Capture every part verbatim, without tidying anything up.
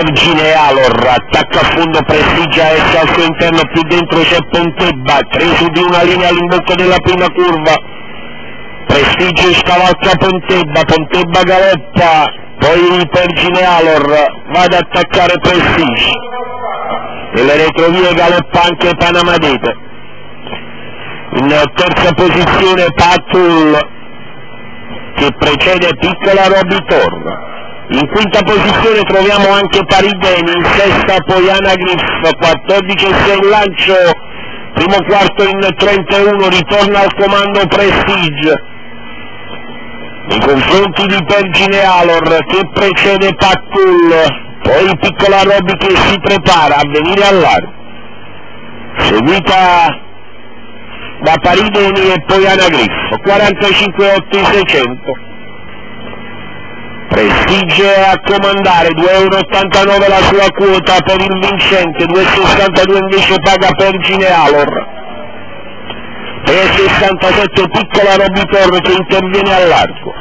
Pergine Alor, attacca a fondo Prestige A S al suo interno, più dentro c'è Pontebba, preso di una linea all'imbocco della prima curva. Prestige scavalca Pontebba, Pontebba galoppa, poi Pergine Alor va ad attaccare Prestige. Nelle retrovie galoppa anche Panama D'Ete. In terza posizione Paccul, che precede Piccola Robytor. In quinta posizione troviamo anche Paribeni, in sesta Poiana Griffo, quattordici e sei in lancio, primo quarto in trentuno, ritorna al comando Prestige. Nei confronti di Pergine Alor che precede Paccul, poi Piccola Roby che si prepara a venire all'arco, seguita da Paribeni e Poiana Griffo, quarantacinque e otto in seicento. Prestige a comandare, due virgola ottantanove la sua quota per il vincente, due virgola sessantadue invece paga Pergine Alor, tre virgola sessantasette Piccola Robytor che interviene all'arco,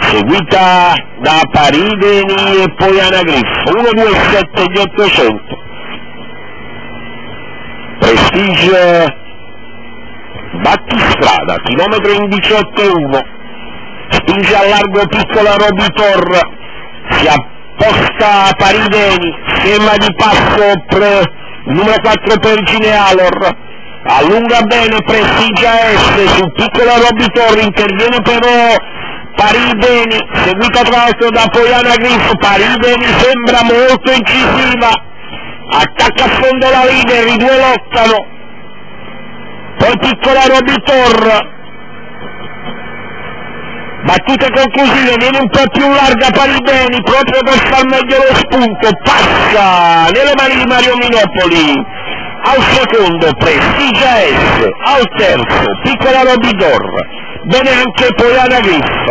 seguita da Paribeni e Poiana Griffo, uno virgola ventisette di ottocento. Prestige battistrada, chilometro in diciotto e uno. Spinge a largo Piccola Robytor, si apposta a Paribeni, sema di passo per numero quattro Pergine Alor, allunga bene Prestige A S su Piccola Robytor, interviene però Paribeni, seguita tra l'altro da Poiana Griffo. Paribeni sembra molto incisiva, attacca a fondo la leader, i due lottano, poi Piccola Robytor. Battute conclusive, viene un po' più larga Paribeni proprio per far meglio lo spunto, passa nelle mani di Mario Minopoli, al secondo Prestige A S, al terzo Piccola Robytor, bene anche Poiana Griffo.